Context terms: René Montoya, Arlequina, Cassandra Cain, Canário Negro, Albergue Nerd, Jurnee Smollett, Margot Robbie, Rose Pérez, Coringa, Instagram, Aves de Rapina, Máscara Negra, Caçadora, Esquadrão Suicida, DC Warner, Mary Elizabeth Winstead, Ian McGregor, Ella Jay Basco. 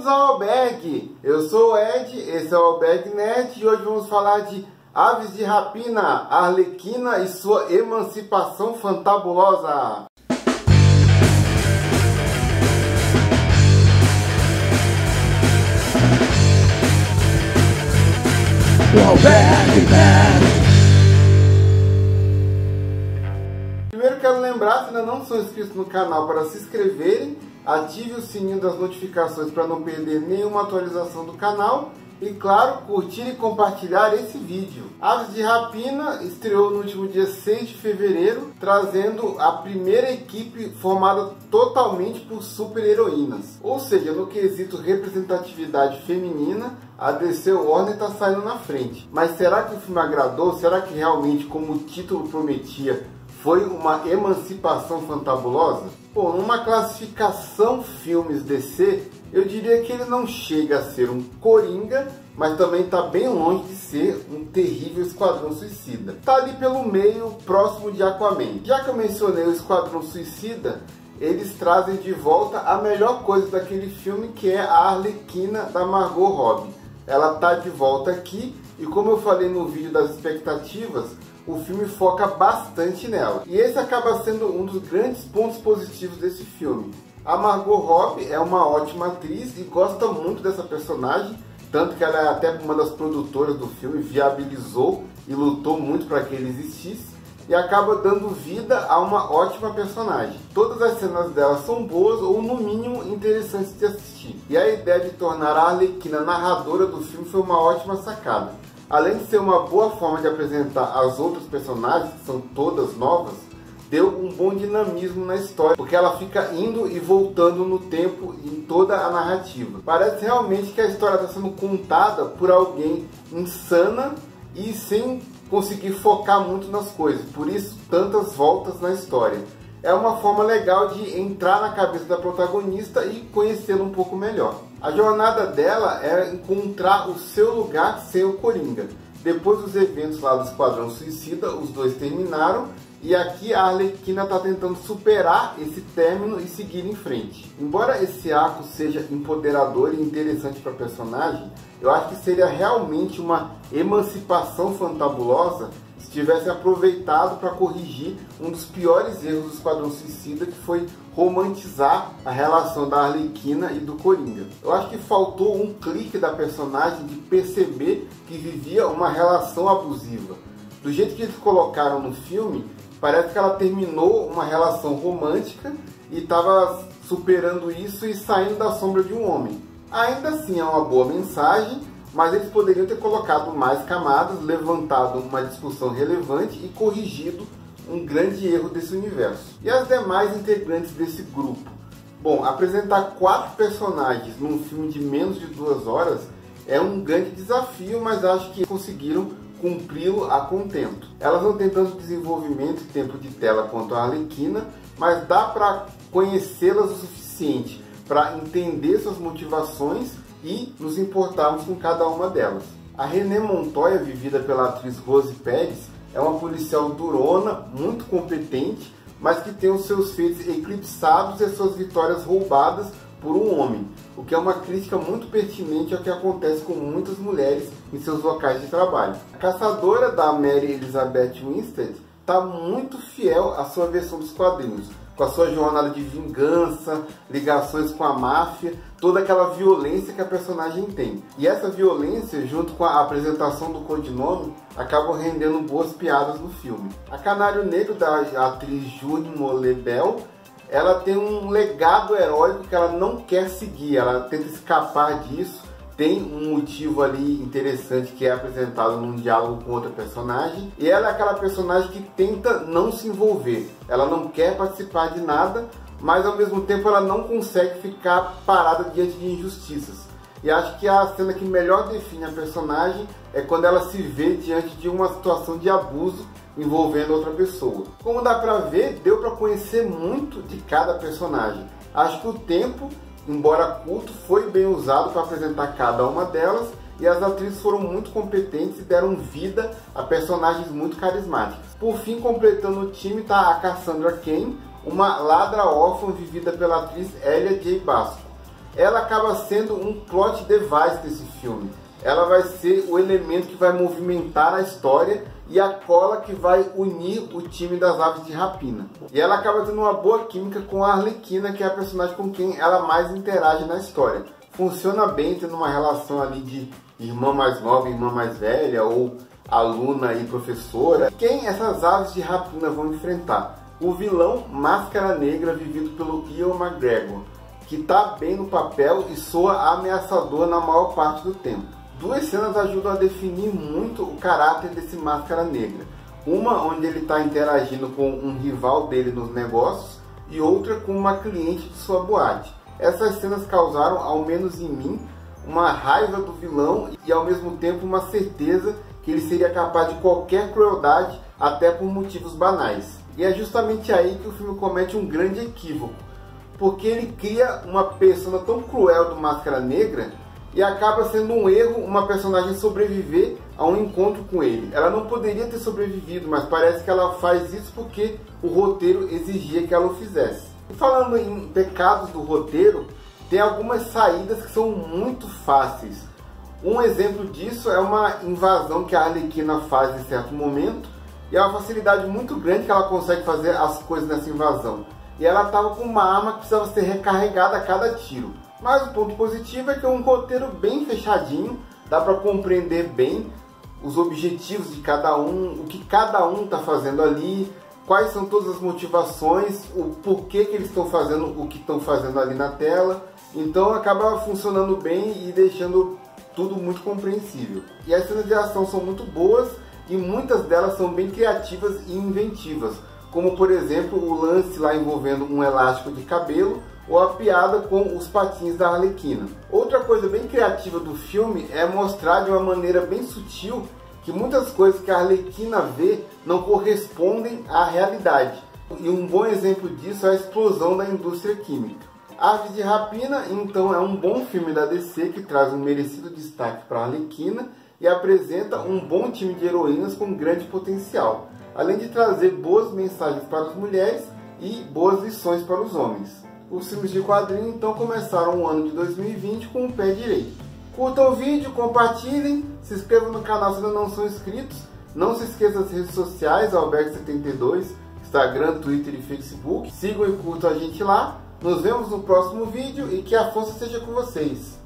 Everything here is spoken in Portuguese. Bem-vindos ao Albergue! Eu sou o Ed, esse é o Albergue Nerd e hoje vamos falar de Aves de Rapina, Arlequina e sua emancipação fantabulosa. O Albergue Nerd! Primeiro quero lembrar, se ainda não são inscritos no canal, para se inscreverem, ative o sininho das notificações para não perder nenhuma atualização do canal e, claro, curtir e compartilhar esse vídeo. Aves de Rapina estreou no último dia 6 de fevereiro, trazendo a primeira equipe formada totalmente por super-heroínas. Ou seja, no quesito representatividade feminina, a DC Warner está saindo na frente. Mas será que o filme agradou? Será que realmente, como o título prometia, foi uma emancipação fantabulosa? Bom, numa classificação filmes DC, eu diria que ele não chega a ser um Coringa, mas também está bem longe de ser um terrível Esquadrão Suicida. Está ali pelo meio, próximo de Aquaman. Já que eu mencionei o Esquadrão Suicida, eles trazem de volta a melhor coisa daquele filme, que é a Arlequina da Margot Robbie. Ela está de volta aqui e, como eu falei no vídeo das expectativas, o filme foca bastante nela. E esse acaba sendo um dos grandes pontos positivos desse filme. A Margot Robbie é uma ótima atriz e gosta muito dessa personagem, tanto que ela é até uma das produtoras do filme, viabilizou e lutou muito para que ele existisse, e acaba dando vida a uma ótima personagem. Todas as cenas dela são boas ou, no mínimo, interessantes de assistir. E a ideia de tornar a Arlequina narradora do filme foi uma ótima sacada. Além de ser uma boa forma de apresentar as outras personagens, que são todas novas, deu um bom dinamismo na história, porque ela fica indo e voltando no tempo em toda a narrativa. Parece realmente que a história está sendo contada por alguém insana e sem conseguir focar muito nas coisas, por isso tantas voltas na história. É uma forma legal de entrar na cabeça da protagonista e conhecê-la um pouco melhor. A jornada dela é encontrar o seu lugar sem o Coringa. Depois dos eventos lá do Esquadrão Suicida, os dois terminaram, e aqui a Arlequina está tentando superar esse término e seguir em frente. Embora esse arco seja empoderador e interessante para a personagem, eu acho que seria realmente uma emancipação fantabulosa se tivesse aproveitado para corrigir um dos piores erros do Esquadrão Suicida, que foi romantizar a relação da Arlequina e do Coringa. Eu acho que faltou um clique da personagem de perceber que vivia uma relação abusiva. Do jeito que eles colocaram no filme, parece que ela terminou uma relação romântica e estava superando isso e saindo da sombra de um homem. Ainda assim é uma boa mensagem, mas eles poderiam ter colocado mais camadas, levantado uma discussão relevante e corrigido um grande erro desse universo. E as demais integrantes desse grupo? Bom, apresentar 4 personagens num filme de menos de 2 horas é um grande desafio, mas acho que conseguiram cumpri-lo a contento. Elas não têm tanto desenvolvimento e tempo de tela quanto a Arlequina, mas dá para conhecê-las o suficiente para entender suas motivações e nos importarmos com cada uma delas. A René Montoya, vivida pela atriz Rose Pérez, é uma policial durona, muito competente, mas que tem os seus feitos eclipsados e as suas vitórias roubadas por um homem, o que é uma crítica muito pertinente ao que acontece com muitas mulheres em seus locais de trabalho. A Caçadora, da Mary Elizabeth Winstead, está muito fiel à sua versão dos quadrinhos, com a sua jornada de vingança, ligações com a máfia, toda aquela violência que a personagem tem. E essa violência, junto com a apresentação do codinome, acabam rendendo boas piadas no filme. A Canário Negro, da atriz Jurnee Smollett, ela tem um legado heróico que ela não quer seguir, ela tenta escapar disso. Tem um motivo ali interessante que é apresentado num diálogo com outra personagem. E ela é aquela personagem que tenta não se envolver. Ela não quer participar de nada, mas ao mesmo tempo ela não consegue ficar parada diante de injustiças. E acho que a cena que melhor define a personagem é quando ela se vê diante de uma situação de abuso envolvendo outra pessoa. Como dá pra ver, deu pra conhecer muito de cada personagem. Acho que o tempo, embora curto, foi bem usado para apresentar cada uma delas, e as atrizes foram muito competentes e deram vida a personagens muito carismáticas. Por fim, completando o time, está a Cassandra Cain, uma ladra órfã vivida pela atriz Ella Jay Basco. ela acaba sendo um plot device desse filme. Ela vai ser o elemento que vai movimentar a história e a cola que vai unir o time das Aves de Rapina. E ela acaba tendo uma boa química com a Arlequina, que é a personagem com quem ela mais interage na história. Funciona bem tendo uma relação ali de irmã mais nova e irmã mais velha, ou aluna e professora. Quem essas Aves de Rapina vão enfrentar? O vilão Máscara Negra, vivido pelo Ian McGregor, que tá bem no papel e soa ameaçador na maior parte do tempo. Duas cenas ajudam a definir muito o caráter desse Máscara Negra. Uma onde ele está interagindo com um rival dele nos negócios e outra com uma cliente de sua boate. Essas cenas causaram, ao menos em mim, uma raiva do vilão e ao mesmo tempo uma certeza que ele seria capaz de qualquer crueldade, até por motivos banais. E é justamente aí que o filme comete um grande equívoco, porque ele cria uma persona tão cruel do Máscara Negra e acaba sendo um erro uma personagem sobreviver a um encontro com ele. Ela não poderia ter sobrevivido, mas parece que ela faz isso porque o roteiro exigia que ela o fizesse. E falando em pecados do roteiro, tem algumas saídas que são muito fáceis. Um exemplo disso é uma invasão que a Arlequina faz em certo momento, e é uma facilidade muito grande que ela consegue fazer as coisas nessa invasão. E ela estava com uma arma que precisava ser recarregada a cada tiro. Mas o ponto positivo é que é um roteiro bem fechadinho, dá para compreender bem os objetivos de cada um, o que cada um está fazendo ali, quais são todas as motivações, o porquê que eles estão fazendo o que estão fazendo ali na tela. Então acaba funcionando bem e deixando tudo muito compreensível. E as cenas de ação são muito boas e muitas delas são bem criativas e inventivas, como por exemplo o lance lá envolvendo um elástico de cabelo ou a piada com os patins da Arlequina. Outra coisa bem criativa do filme é mostrar de uma maneira bem sutil que muitas coisas que a Arlequina vê não correspondem à realidade. E um bom exemplo disso é a explosão da indústria química. Aves de Rapina, então, é um bom filme da DC que traz um merecido destaque para a Arlequina e apresenta um bom time de heroínas com grande potencial, além de trazer boas mensagens para as mulheres e boas lições para os homens. Os filmes de quadrinho, então, começaram o ano de 2020 com o pé direito. Curtam o vídeo, compartilhem, se inscrevam no canal se ainda não são inscritos, não se esqueçam das redes sociais, Albergue72, Instagram, Twitter e Facebook, sigam e curtam a gente lá. Nos vemos no próximo vídeo e que a força seja com vocês!